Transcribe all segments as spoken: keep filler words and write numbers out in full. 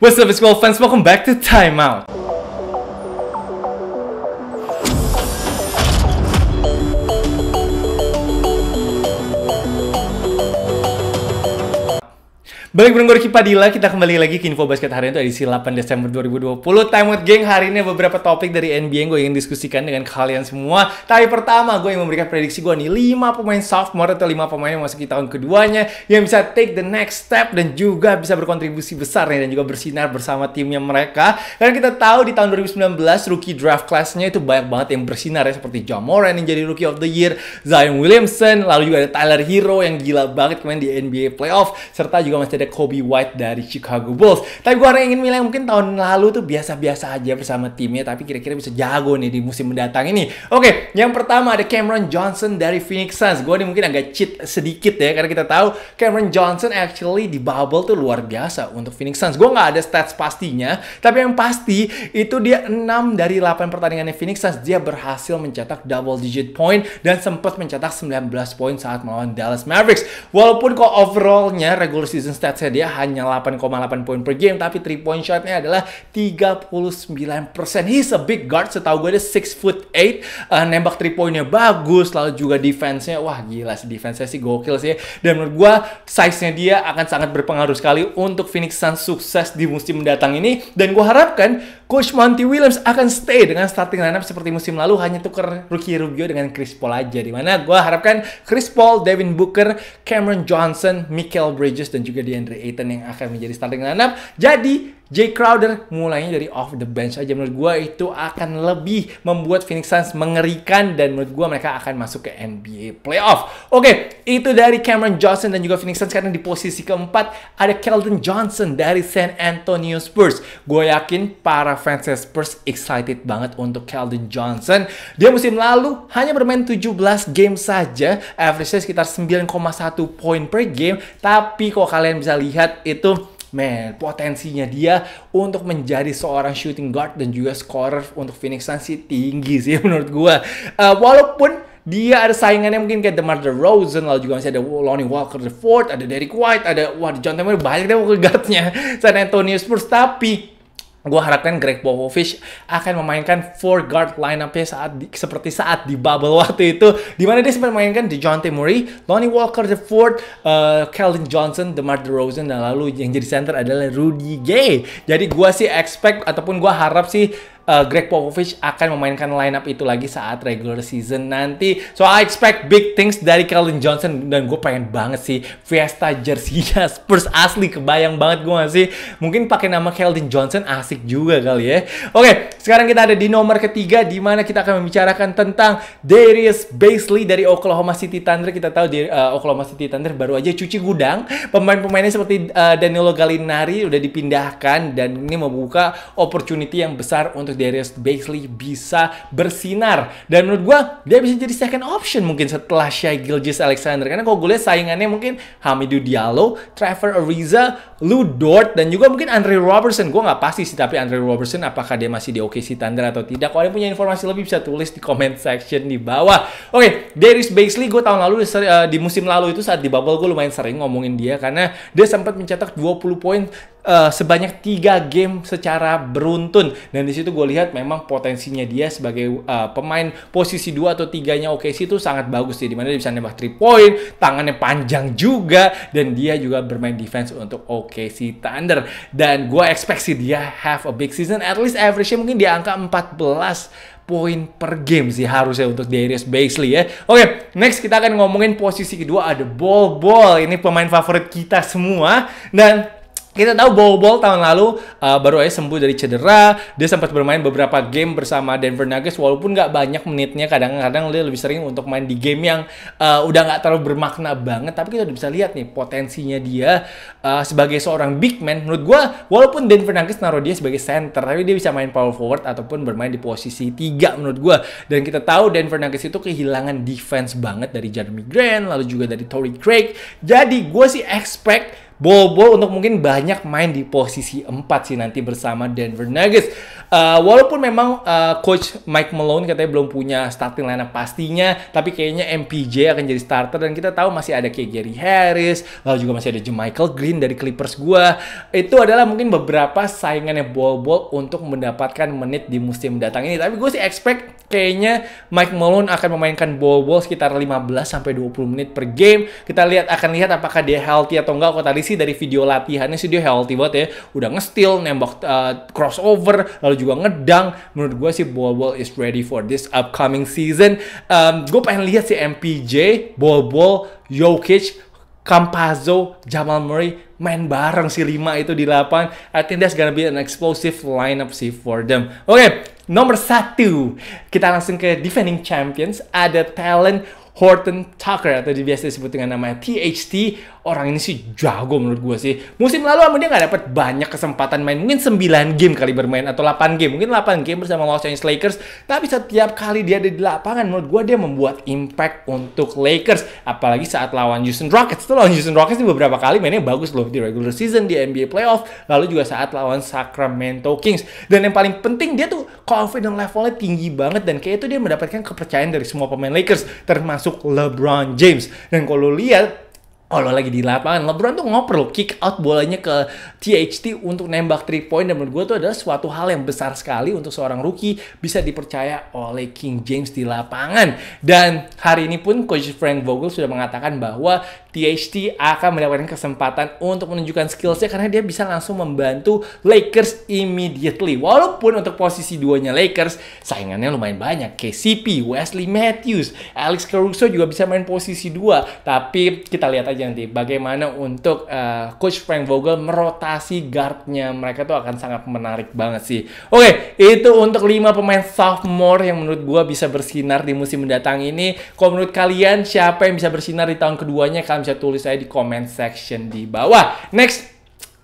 What's up, it's Golf fans, welcome back to Time Out. Balik bareng gue Riki Padilla, kita kembali lagi ke Info Basket hari itu edisi delapan Desember dua ribu dua puluh. Time Out Gang, hari ini beberapa topik dari N B A yang gue ingin diskusikan dengan kalian semua. Tapi pertama, gue ingin memberikan prediksi gue nih, lima pemain sophomore atau lima pemain yang masuk di tahun keduanya yang bisa take the next step dan juga bisa berkontribusi besar nih dan juga bersinar bersama timnya mereka. Karena kita tahu di tahun dua ribu sembilan belas rookie draft class-nya itu banyak banget yang bersinar ya, seperti Ja Morant yang jadi rookie of the year, Zion Williamson, lalu juga ada Tyler Hero yang gila banget kemarin di N B A playoff, serta juga masih ada Kobe White dari Chicago Bulls. Tapi gue orang yang ingin bilang mungkin tahun lalu tuh biasa-biasa aja bersama timnya, tapi kira-kira bisa jago nih di musim mendatang ini. Oke, yang pertama ada Cameron Johnson dari Phoenix Suns. Gue nih mungkin agak cheat sedikit ya, karena kita tahu Cameron Johnson actually di bubble tuh luar biasa untuk Phoenix Suns. Gue nggak ada stats pastinya, tapi yang pasti itu dia enam dari delapan pertandingannya Phoenix Suns dia berhasil mencetak double digit point dan sempat mencetak sembilan belas poin saat melawan Dallas Mavericks. Walaupun kok overallnya regular season stats dia hanya delapan koma delapan poin per game, tapi three point shotnya adalah tiga puluh sembilan persen. He's a big guard, setahu gue dia six foot eight, uh, nembak three pointnya bagus, lalu juga defense-nya, wah gila sih, defense-nya sih gokil sih, dan menurut gue size-nya dia akan sangat berpengaruh sekali untuk Phoenix Suns sukses di musim mendatang ini. Dan gue harapkan Coach Monty Williams akan stay dengan starting lineup seperti musim lalu, hanya tuker rookie Rubio dengan Chris Paul aja, dimana gue harapkan Chris Paul, Devin Booker, Cameron Johnson, Michael Bridges, dan juga Deandre Ayton yang akan menjadi starting lineup. Jadi Jay Crowder mulainya dari off the bench aja, menurut gue itu akan lebih membuat Phoenix Suns mengerikan dan menurut gue mereka akan masuk ke N B A playoff. Oke, itu dari Cameron Johnson dan juga Phoenix Suns. Sekarang di posisi keempat ada Keldon Johnson dari San Antonio Spurs. Gue yakin para fans Spurs excited banget untuk Keldon Johnson. Dia musim lalu hanya bermain tujuh belas game saja, average-nya sekitar sembilan koma satu poin per game, tapi kalau kalian bisa lihat itu, man, potensinya dia untuk menjadi seorang shooting guard dan juga scorer untuk Phoenix Suns sih tinggi sih menurut gue. Uh, walaupun dia ada saingannya mungkin kayak DeMar DeRozan, lalu juga masih ada Lonnie Walker the Fourth, ada Derrick White, ada wah John Temer, banyak deh pokoknya guardnya San Antonio Spurs. Tapi gue harapkan Greg Popovich akan memainkan four guard line-up-nya saat di, seperti saat di bubble waktu itu, dimana dia sempat memainkan DeJounte Murray, Lonnie Walker the Fourth, uh, Keldon Johnson, DeMar DeRozan, dan lalu yang jadi center adalah Rudy Gay. Jadi gue sih expect ataupun gue harap sih Uh, Greg Popovich akan memainkan lineup itu lagi saat regular season nanti. So I expect big things dari Keldon Johnson dan gue pengen banget sih Fiesta jersey-nya Spurs asli, kebayang banget gue gak sih. Mungkin pakai nama Keldon Johnson asik juga kali ya. Oke, sekarang kita ada di nomor ketiga di mana kita akan membicarakan tentang Darius Bazley dari Oklahoma City Thunder. Kita tahu di uh, Oklahoma City Thunder baru aja cuci gudang. Pemain-pemainnya seperti uh, Danilo Gallinari udah dipindahkan dan ini membuka opportunity yang besar untuk Darius Bazley bisa bersinar dan menurut gue dia bisa jadi second option mungkin setelah Shai Gilgeous-Alexander, karena kalau gue lihat saingannya mungkin Hamidou Diallo, Trevor Ariza, Lu Dort, dan juga mungkin Andre Robertson. Gue nggak pasti sih, tapi Andre Robertson apakah dia masih di O K C Thunder atau tidak. Kalau dia punya informasi lebih bisa tulis di comment section di bawah. Oke, Darius Bazley gue tahun lalu uh, di musim lalu itu saat di bubble gue lumayan sering ngomongin dia karena dia sempat mencetak dua puluh poin Uh, sebanyak tiga game secara beruntun, dan disitu gue lihat memang potensinya dia sebagai uh, pemain posisi dua atau tiga nya O K C itu sangat bagus sih, dimana dia bisa nembak three point, tangannya panjang juga, dan dia juga bermain defense untuk O K C Thunder. Dan gue expect sih dia have a big season, at least average-nya mungkin di angka empat belas poin per game sih harusnya untuk Darius Bazley ya. Oke, next kita akan ngomongin posisi kedua ada Bol Bol. Ini pemain favorit kita semua dan kita tahu Bol Bol tahun lalu uh, baru aja sembuh dari cedera. Dia sempat bermain beberapa game bersama Denver Nuggets walaupun nggak banyak menitnya. Kadang-kadang dia lebih sering untuk main di game yang uh, udah nggak terlalu bermakna banget. Tapi kita udah bisa lihat nih potensinya dia uh, sebagai seorang big man. Menurut gue walaupun Denver Nuggets naruh dia sebagai center, tapi dia bisa main power forward ataupun bermain di posisi tiga menurut gue. Dan kita tahu Denver Nuggets itu kehilangan defense banget dari Jeremy Grant, lalu juga dari Torrey Craig. Jadi gue sih expect Bol Bol untuk mungkin banyak main di posisi empat sih nanti bersama Denver Nuggets. Uh, walaupun memang uh, Coach Mike Malone katanya belum punya starting lineup pastinya, tapi kayaknya M P J akan jadi starter, dan kita tahu masih ada kayak Gary Harris, lalu juga masih ada Jermichael Green dari Clippers gua. Itu adalah mungkin beberapa saingannya Bol Bol untuk mendapatkan menit di musim mendatang ini. Tapi gue sih expect kayaknya Mike Malone akan memainkan Bol Bol sekitar lima belas sampai dua puluh menit per game. Kita lihat akan lihat apakah dia healthy atau enggak. Kalau tadi sih dari video latihannya sih dia healthy banget ya, udah nge-steal, nembak uh, crossover, lalu juga ngedang. Menurut gue sih Bol Bol is ready for this upcoming season. Um, gue pengen lihat si M P J, Bol Bol, Jokic, Campazzo, Jamal Murray main bareng si lima itu di lapangan. I think that's gonna be an explosive lineup sih for them. Oke, okay, nomor satu kita langsung ke defending champions. Ada talent Horton Tucker atau biasa disebut dengan nama T H T. Orang ini sih jago menurut gue sih. Musim lalu sama dia nggak dapat banyak kesempatan main. Mungkin sembilan game kali bermain atau delapan game. Mungkin delapan game bersama Los Angeles Lakers. Tapi setiap kali dia ada di lapangan, menurut gue dia membuat impact untuk Lakers. Apalagi saat lawan Houston Rockets. Itu lawan Houston Rockets beberapa kali mainnya bagus loh. Di regular season, di N B A playoff. Lalu juga saat lawan Sacramento Kings. Dan yang paling penting, dia tuh confident levelnya tinggi banget. Dan kayak itu dia mendapatkan kepercayaan dari semua pemain Lakers. Termasuk LeBron James. Dan kalau lihat kalau lagi di lapangan, LeBron tuh ngoper loh, kick out bolanya ke T H T untuk nembak three point. Dan menurut gue itu adalah suatu hal yang besar sekali untuk seorang rookie bisa dipercaya oleh King James di lapangan. Dan hari ini pun Coach Frank Vogel sudah mengatakan bahwa T H T akan mendapatkan kesempatan untuk menunjukkan skillsnya karena dia bisa langsung membantu Lakers immediately. Walaupun untuk posisi duanya Lakers saingannya lumayan banyak, K C P, Wesley Matthews, Alex Caruso juga bisa main posisi dua. Tapi kita lihat aja nanti bagaimana untuk uh, Coach Frank Vogel merotasi guardnya mereka tuh akan sangat menarik banget sih. Oke, okay, itu untuk lima pemain sophomore yang menurut gua bisa bersinar di musim mendatang ini. Kalau menurut kalian siapa yang bisa bersinar di tahun keduanya? Kalian bisa tulis saya di comment section di bawah. Next,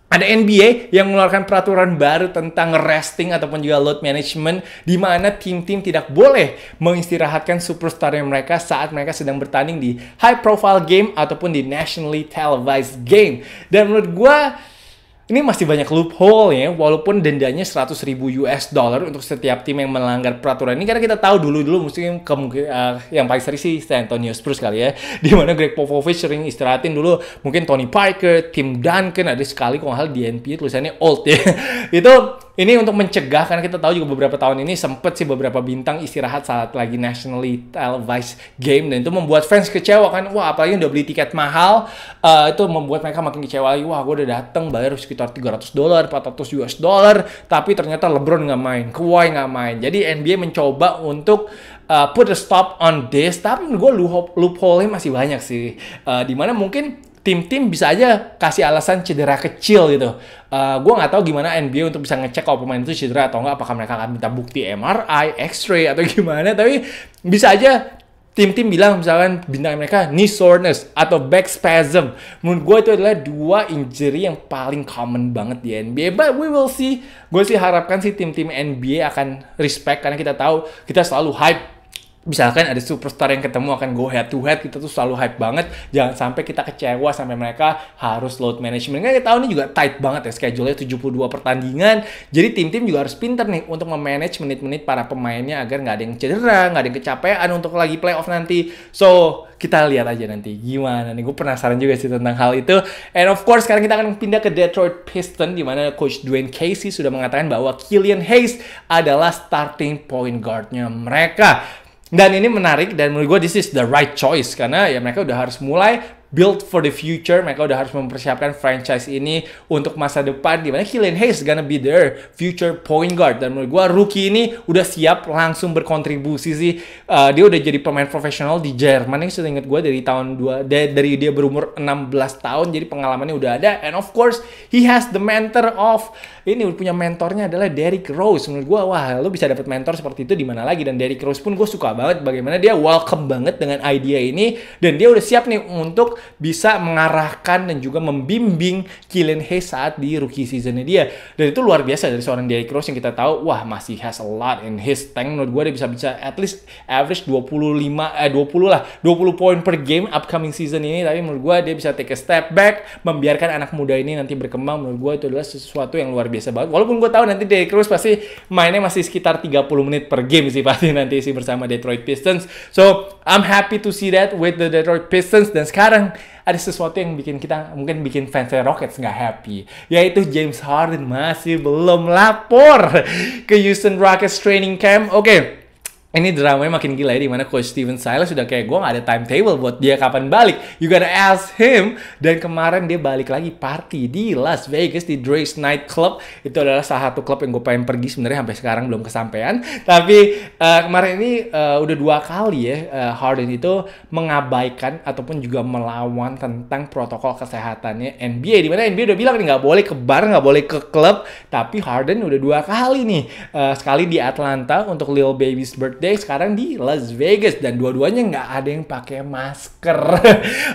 ada N B A yang mengeluarkan peraturan baru tentang resting ataupun juga load management, di mana tim-tim tidak boleh mengistirahatkan superstarnya mereka saat mereka sedang bertanding di high profile game ataupun di nationally televised game. Dan menurut gue ini masih banyak loophole ya, walaupun dendanya seratus ribu U S dollar untuk setiap tim yang melanggar peraturan ini. Karena kita tahu dulu-dulu mungkin uh, yang paling sering sih San Antonio Spurs kali ya, dimana Greg Popovich sering istirahatin dulu mungkin Tony Parker, Tim Duncan. Ada sekali kalau hal di N B A tulisannya old ya. Itu ini untuk mencegah, karena kita tahu juga beberapa tahun ini sempet sih beberapa bintang istirahat saat lagi nationally televised game. Dan itu membuat fans kecewa kan. Wah, apalagi udah beli tiket mahal, uh, itu membuat mereka makin kecewa lagi. Wah, gue udah dateng bayar sekitar tiga ratus dolar, empat ratus U S dollar, tapi ternyata LeBron nggak main, Kawhi nggak main. Jadi N B A mencoba untuk uh, put a stop on this. Tapi gue loophole-nya masih banyak sih, uh, dimana mungkin tim-tim bisa aja kasih alasan cedera kecil gitu. Uh, gue nggak tahu gimana N B A untuk bisa ngecek kalau pemain itu cedera atau nggak. Apakah mereka akan minta bukti M R I, X-ray atau gimana. Tapi bisa aja tim-tim bilang misalkan bintang mereka knee soreness atau back spasm. Menurut gue itu adalah dua injury yang paling common banget di N B A. But we will see. Gue sih harapkan sih tim-tim N B A akan respect. Karena kita tahu kita selalu hype. Misalkan ada superstar yang ketemu akan go head to head, kita tuh selalu hype banget. Jangan sampai kita kecewa sampai mereka harus load management. Karena kita tahu ini juga tight banget ya, schedule-nya tujuh puluh dua pertandingan. Jadi tim-tim juga harus pinter nih untuk memanage menit-menit para pemainnya agar nggak ada yang cedera, nggak ada yang kecapean untuk lagi playoff nanti. So, kita lihat aja nanti gimana nih. Gue penasaran juga sih tentang hal itu. And of course, sekarang kita akan pindah ke Detroit Pistons, di mana Coach Dwayne Casey sudah mengatakan bahwa Killian Hayes adalah starting point guard-nya mereka. Dan ini menarik, dan menurut gue this is the right choice. Karena ya mereka udah harus mulai build for the future. Mereka udah harus mempersiapkan franchise ini untuk masa depan, dimana Killian Hayes gonna be their future point guard. Dan menurut gue rookie ini udah siap langsung berkontribusi sih. uh, Dia udah jadi pemain profesional di Jerman yang sudah inget gue dari tahun dua, dari dia berumur enam belas tahun. Jadi pengalamannya udah ada. And of course he has the mentor of, ini punya mentornya adalah Derrick Rose. Menurut gue, wah, lo bisa dapat mentor seperti itu dimana lagi. Dan Derrick Rose pun gue suka banget bagaimana dia welcome banget dengan idea ini. Dan dia udah siap nih untuk bisa mengarahkan dan juga membimbing Killian Hayes saat di rookie seasonnya dia. Dan itu luar biasa dari seorang Derrick Rose yang kita tahu, wah masih has a lot in his tank. Menurut gue dia bisa-bisa at least average dua puluh lima, eh dua puluh lah, dua puluh poin per game upcoming season ini. Tapi menurut gue dia bisa take a step back, membiarkan anak muda ini nanti berkembang. Menurut gue itu adalah sesuatu yang luar biasa banget. Walaupun gue tahu nanti Derrick Rose pasti mainnya masih sekitar tiga puluh menit per game sih pasti nanti sih bersama Detroit Pistons. So, I'm happy to see that with the Detroit Pistons. Dan sekarang ada sesuatu yang bikin kita, mungkin bikin fans Rockets nggak happy, yaitu James Harden masih belum lapor ke Houston Rockets training camp. Oke, okay. Ini dramanya makin gila ya, dimana Coach Steven Silas sudah kayak, gue gak ada timetable buat dia kapan balik. You gotta ask him. Dan kemarin dia balik lagi party di Las Vegas, di Dre's Night Club. Itu adalah salah satu klub yang gue pengen pergi sebenarnya, sampai sekarang belum kesampaian. Tapi uh, kemarin ini uh, udah dua kali ya uh, Harden itu mengabaikan ataupun juga melawan tentang protokol kesehatannya N B A. Dimana N B A udah bilang nih gak boleh ke bar, gak boleh ke klub. Tapi Harden udah dua kali nih. Uh, sekali di Atlanta untuk Lil Baby's Birthday, sekarang di Las Vegas, dan dua-duanya nggak ada yang pakai masker.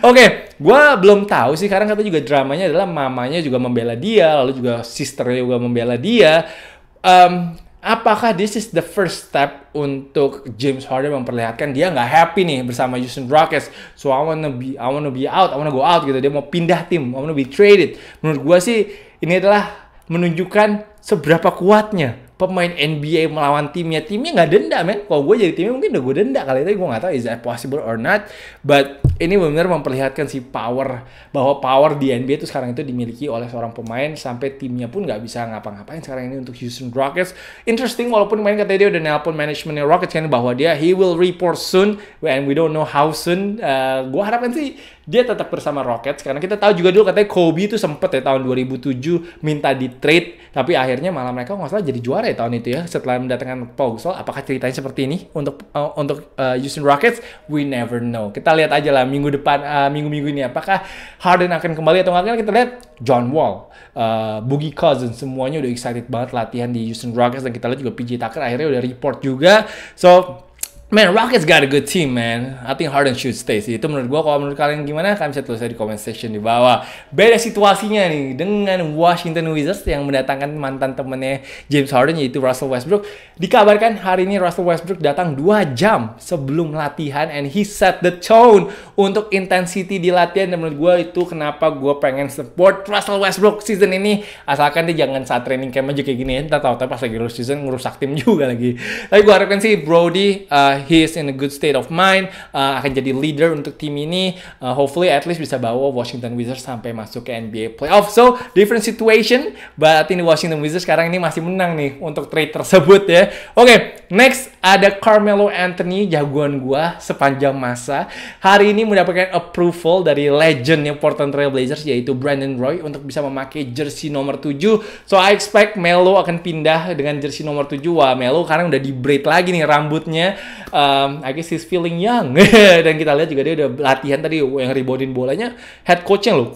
Oke, okay, gue belum tahu sih. Sekarang kata juga dramanya adalah mamanya juga membela dia, lalu juga sisternya juga membela dia. Um, apakah this is the first step untuk James Harden memperlihatkan dia nggak happy nih bersama Houston Rockets? So I wanna be, I wanna be out, I wanna go out gitu. Dia mau pindah tim, I wanna be traded. Menurut gue sih ini adalah menunjukkan seberapa kuatnya pemain N B A melawan timnya. Timnya nggak denda, men. Kalau gue jadi timnya mungkin udah gue denda kali itu. Gue nggak tahu is that possible or not. But ini benar-benar memperlihatkan si power, bahwa power di N B A itu sekarang itu dimiliki oleh seorang pemain sampai timnya pun nggak bisa ngapa-ngapain sekarang ini untuk Houston Rockets. Interesting, walaupun main katanya dia udah nelpon manajemennya Rockets kan, bahwa dia he will report soon and we don't know how soon. Uh, gue harapkan sih dia tetap bersama Rockets, karena kita tahu juga dulu katanya Kobe itu sempet ya tahun dua ribu tujuh minta di trade, tapi akhirnya malah mereka nggak salah jadi juara ya tahun itu ya setelah mendatangkan Vogel. Apakah ceritanya seperti ini untuk uh, untuk uh, Houston Rockets? We never know. Kita lihat aja lah minggu depan, uh, minggu-minggu ini apakah Harden akan kembali atau nggak. Kita lihat John Wall, uh, Boogie Cousins, semuanya udah excited banget latihan di Houston Rockets, dan kita lihat juga P J Tucker akhirnya udah report juga. So man, Rockets got a good team, man. I think Harden should stay sih. Itu menurut gua. Kalau menurut kalian gimana? Kalian bisa tulis di comment section di bawah. Beda situasinya nih dengan Washington Wizards yang mendatangkan mantan temennya James Harden, yaitu Russell Westbrook. Dikabarkan hari ini Russell Westbrook datang dua jam sebelum latihan, and he set the tone untuk intensity di latihan. Dan menurut gua itu kenapa gua pengen support Russell Westbrook season ini. Asalkan dia jangan saat training camp aja kayak gini ya. Entah tahu-tahu pas lagi regular season ngerusak tim juga lagi. Tapi gua harapkan sih Brody, uh, he is in a good state of mind, uh, akan jadi leader untuk tim ini. Uh, hopefully at least bisa bawa Washington Wizards sampai masuk ke N B A playoff. So different situation, but ini Washington Wizards sekarang ini masih menang nih untuk trade tersebut ya. Oke, okay, next ada Carmelo Anthony, jagoan gua sepanjang masa. Hari ini mendapatkan approval dari legendnya Portland Trail Blazers, yaitu Brandon Roy, untuk bisa memakai jersey nomor tujuh. So I expect Melo akan pindah dengan jersey nomor tujuh. Wah, Melo sekarang udah di braid lagi nih rambutnya. Um, I guess he's feeling young. Dan kita lihat juga dia udah latihan tadi yang reboundin bolanya head coachnya loh,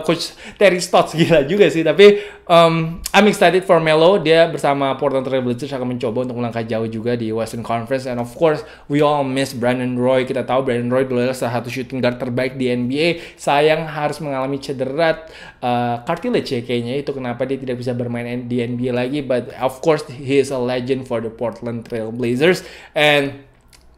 Coach Terry Stotts. Gila juga sih. Tapi um, I'm excited for Melo. Dia bersama Portland Trail Blazers akan mencoba untuk melangkah jauh juga di Western Conference. And of course we all miss Brandon Roy. Kita tahu Brandon Roy dulu adalah salah satu shooting guard terbaik di N B A. Sayang harus mengalami cedera uh, cartilage ya kayaknya. Itu kenapa dia tidak bisa bermain di N B A lagi. But of course he is a legend for the Portland Trail Blazers. And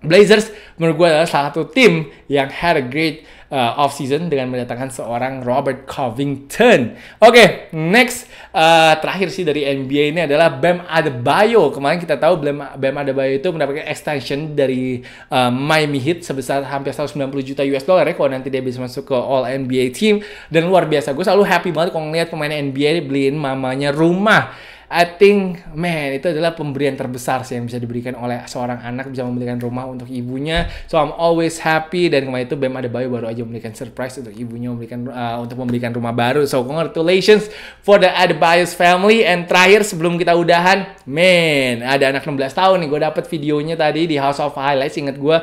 Blazers menurut gue adalah salah satu tim yang had a great uh, off season dengan mendatangkan seorang Robert Covington. Oke, okay, next uh, terakhir sih dari N B A ini adalah Bam Adebayo. Kemarin kita tahu Bam, Bam Adebayo itu mendapatkan extension dari uh, Miami Heat sebesar hampir seratus sembilan puluh juta U S dollar ya, kalau nanti dia bisa masuk ke All N B A team. Dan luar biasa, gue selalu happy banget kalau ngeliat pemain N B A dibeliin mamanya rumah. I think, man, itu adalah pemberian terbesar sih yang bisa diberikan oleh seorang anak, bisa memberikan rumah untuk ibunya. So I'm always happy. Dan kemarin itu Bam Adebayo baru aja memberikan surprise untuk ibunya, memberikan uh, untuk memberikan rumah baru. So congratulations for the Adebayo's family. And terakhir sebelum kita udahan, man, ada anak enam belas tahun nih. Gue dapet videonya tadi di House of Highlights. Ingat gue,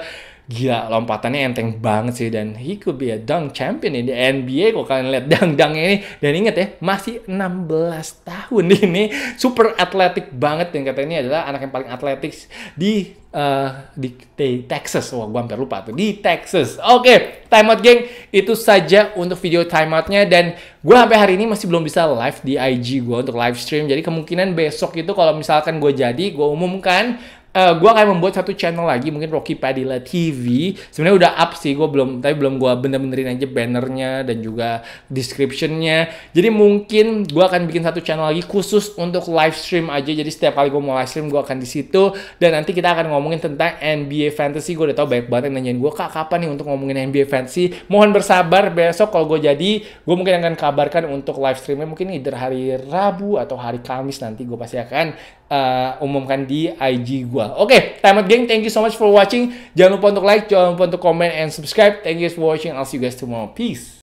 gila, lompatannya enteng banget sih, dan he could be a dunk champion in the N B A kalau kalian lihat dunk-dunk ini. Dan inget ya, masih enam belas tahun ini, super atletik banget, dan katanya ini adalah anak yang paling atletik di Uh, di, di Texas. Wah, gue hampir lupa tuh, di Texas. Oke, okay, timeout geng, itu saja untuk video timeoutnya. Dan gue sampai hari ini masih belum bisa live di I G gue untuk live stream. Jadi kemungkinan besok itu kalau misalkan gue jadi, gue umumkan, Uh, gue akan membuat satu channel lagi, mungkin Rocky Padilla T V. Sebenarnya udah up sih, gue belum, tapi belum gue bener-benerin aja bannernya dan juga descriptionnya. Jadi mungkin gue akan bikin satu channel lagi khusus untuk live stream aja. Jadi setiap kali gue mau live stream, gue akan di situ, dan nanti kita akan ngomongin tentang N B A Fantasy. Gue udah tau banyak banget yang nanyain gue, kak kapan nih untuk ngomongin N B A Fantasy. Mohon bersabar, besok kalau gue jadi, gue mungkin akan kabarkan untuk live streamnya, mungkin either hari Rabu atau hari Kamis nanti gue pasti akan Uh, umumkan di I G gua. Oke, okay, timeout geng. Thank you so much for watching. Jangan lupa untuk like, jangan lupa untuk comment and subscribe. Thank you guys for watching. I'll see you guys tomorrow. Peace.